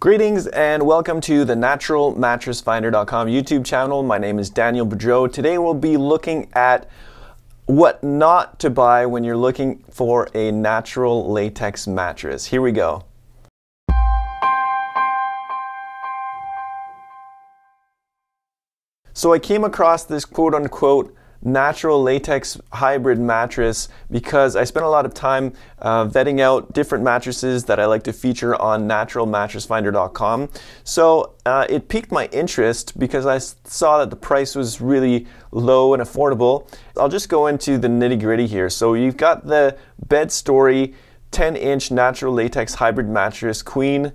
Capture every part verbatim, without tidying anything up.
Greetings and welcome to the natural mattress finder dot com YouTube channel. My name is Daniel Boudreau. Today we'll be looking at what not to buy when you're looking for a natural latex mattress. Here we go. So I came across this quote-unquote natural latex hybrid mattress because I spent a lot of time uh, vetting out different mattresses that I like to feature on natural mattress finder dot com. So uh, it piqued my interest because I saw that the price was really low and affordable. I'll just go into the nitty gritty here. So you've got the BedStory ten inch natural latex hybrid mattress queen.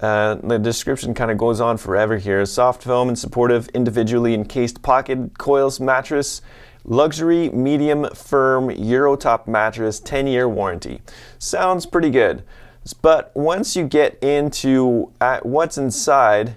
Uh, the description kind of goes on forever here. Soft foam and supportive individually encased pocket coils mattress, luxury medium firm Euro top mattress, ten year warranty. Sounds pretty good. But once you get into uh, what's inside,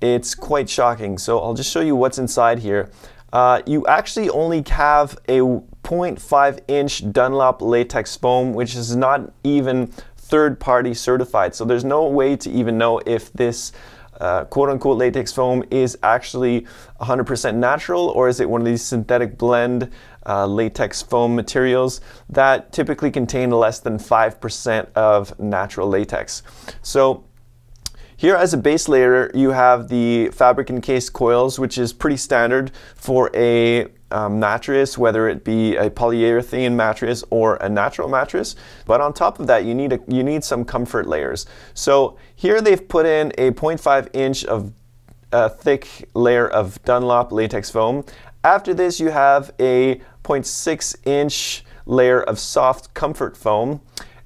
it's quite shocking. So I'll just show you what's inside here. Uh, you actually only have a zero point five inch Dunlop latex foam, which is not even third-party certified, so there's no way to even know if this uh, quote-unquote latex foam is actually one hundred percent natural, or is it one of these synthetic blend uh, latex foam materials that typically contain less than five percent of natural latex. So here as a base layer you have the fabric encased coils, which is pretty standard for a Um, mattress, whether it be a polyurethane mattress or a natural mattress. But on top of that, you need a, you need some comfort layers. So here they've put in a zero point five inch of uh, thick layer of Dunlop latex foam. After this, you have a zero point six inch layer of soft comfort foam.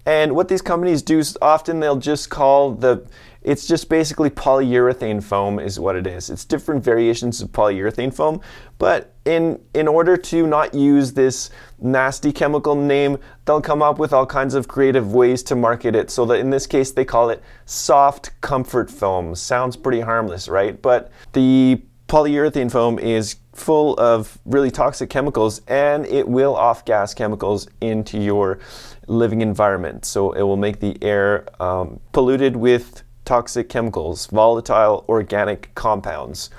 And what these companies do is often they'll just call the It's just basically polyurethane foam is what it is. It's different variations of polyurethane foam, but in in order to not use this nasty chemical name, they'll come up with all kinds of creative ways to market it. So that in this case, they call it soft comfort foam. Sounds pretty harmless, right? But the polyurethane foam is full of really toxic chemicals, and it will off-gas chemicals into your living environment. So it will make the air um, polluted with toxic chemicals, volatile organic compounds.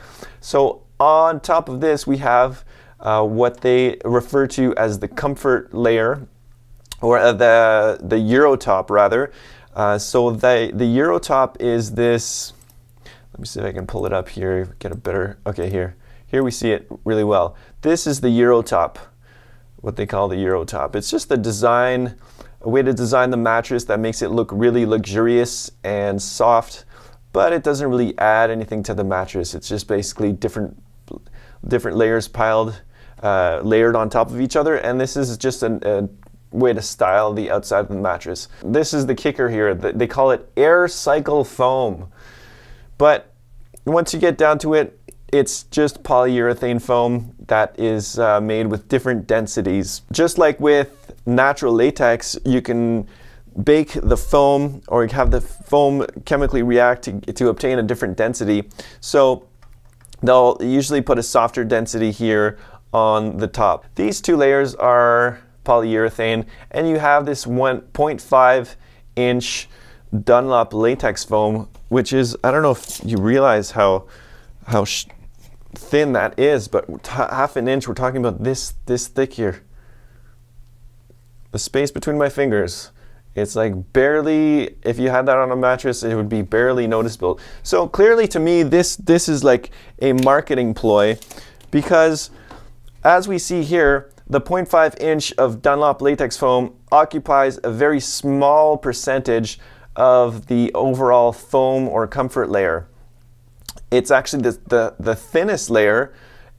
So on top of this, we have uh, what they refer to as the comfort layer, or uh, the the Euro top rather. Uh, so the the Euro top is this. Let me see if I can pull it up here. Get a better. Okay, here here we see it really well. This is the Euro top, what they call the Euro top. It's just the design. A way to design the mattress that makes it look really luxurious and soft, but it doesn't really add anything to the mattress. It's just basically different different layers piled, uh, layered on top of each other, and this is just an, a way to style the outside of the mattress. This is the kicker here. They call it air cycle foam, but once you get down to it, it's just polyurethane foam that is uh, made with different densities. Just like with natural latex, you can bake the foam or have the foam chemically react to, to obtain a different density. So they'll usually put a softer density here on the top. These two layers are polyurethane, and you have this one point five inch Dunlop latex foam, which is, I don't know if you realize how how sh thin that is, but half an inch, we're talking about this this thick here. The space between my fingers, it's like barely, if you had that on a mattress, it would be barely noticeable. So clearly to me, this this is like a marketing ploy, because as we see here, the zero point five inch of Dunlop latex foam occupies a very small percentage of the overall foam or comfort layer. It's actually the, the, the thinnest layer,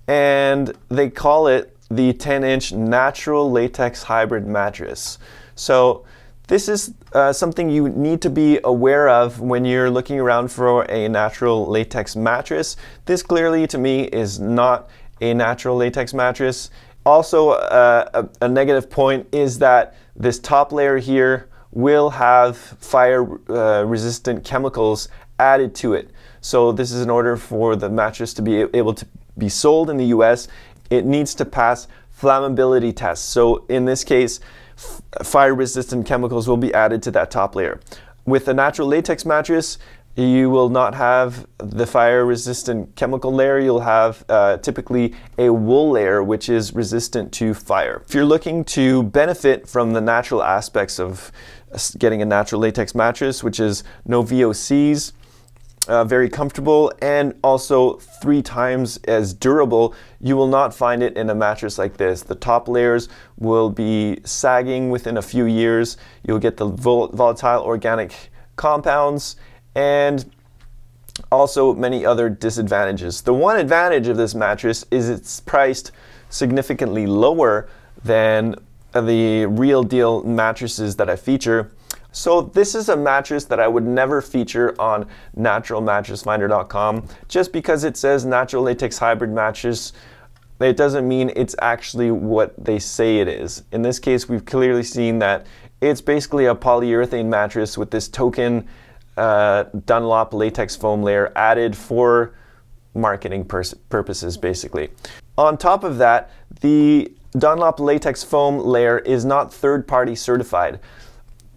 and they call it the ten inch natural latex hybrid mattress. So this is uh, something you need to be aware of when you're looking around for a natural latex mattress. This clearly to me is not a natural latex mattress. Also uh, a, a negative point is that this top layer here will have fire uh, resistant chemicals added to it. So this is in order for the mattress to be able to be sold in the U S, it needs to pass flammability tests. So in this case, fire resistant chemicals will be added to that top layer. With a natural latex mattress, You will not have the fire-resistant chemical layer. You'll have uh, typically a wool layer, which is resistant to fire. If you're looking to benefit from the natural aspects of getting a natural latex mattress, which is no V O Cs, Uh, very comfortable, and also three times as durable. You will not find it in a mattress like this. The top layers will be sagging within a few years. You'll get the vol volatile organic compounds and also many other disadvantages. The one advantage of this mattress is it's priced significantly lower than the real deal mattresses that I feature. So this is a mattress that I would never feature on natural mattress finder dot com. Just because it says natural latex hybrid mattress, it doesn't mean it's actually what they say it is. In this case, we've clearly seen that it's basically a polyurethane mattress with this token uh, Dunlop latex foam layer added for marketing purposes, basically. On top of that, the Dunlop latex foam layer is not third-party certified.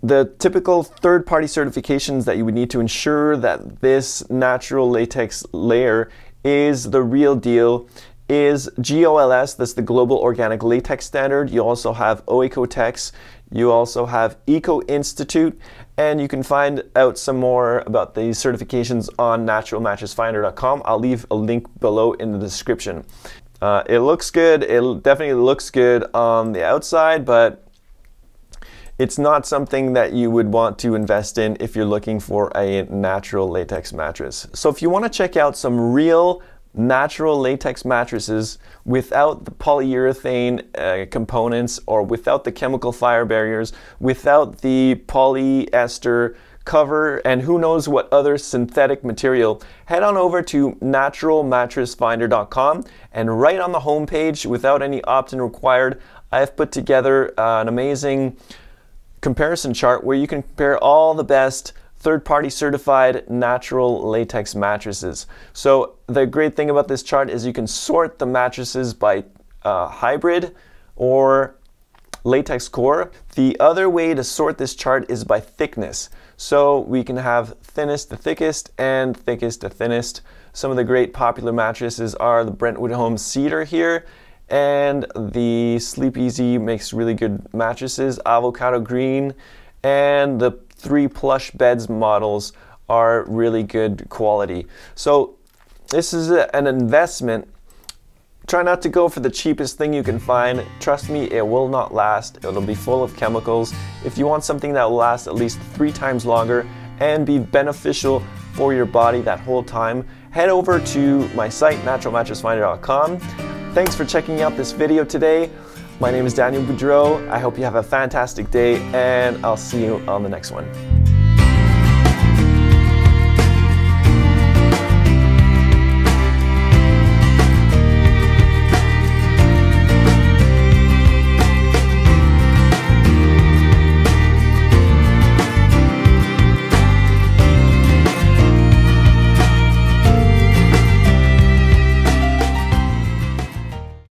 The typical third-party certifications that you would need to ensure that this natural latex layer is the real deal is G O L S, that's the Global Organic Latex Standard. You also have O E K O-TEX, you also have Eco Institute, and you can find out some more about these certifications on natural mattress finder dot com. I'll leave a link below in the description. Uh, it looks good, it definitely looks good on the outside, but it's not something that you would want to invest in if you're looking for a natural latex mattress. So if you want to check out some real natural latex mattresses without the polyurethane uh, components, or without the chemical fire barriers, without the polyester cover, and who knows what other synthetic material, head on over to natural mattress finder dot com, and right on the homepage, without any opt-in required, I've put together uh, an amazing comparison chart where you can compare all the best third-party certified natural latex mattresses. So the great thing about this chart is you can sort the mattresses by uh, hybrid or latex core. The other way to sort this chart is by thickness. So we can have thinnest to thickest and thickest to thinnest. Some of the great popular mattresses are the Brentwood Home Cedar here, and the Sleep Easy makes really good mattresses. Avocado Green and the three plush beds models are really good quality. So this is a, an investment. Try not to go for the cheapest thing you can find. Trust me, it will not last. It'll be full of chemicals. If you want something that will last at least three times longer and be beneficial for your body that whole time, head over to my site, natural mattress finder dot com. Thanks for checking out this video today. My name is Daniel Boudreau. I hope you have a fantastic day, and I'll see you on the next one.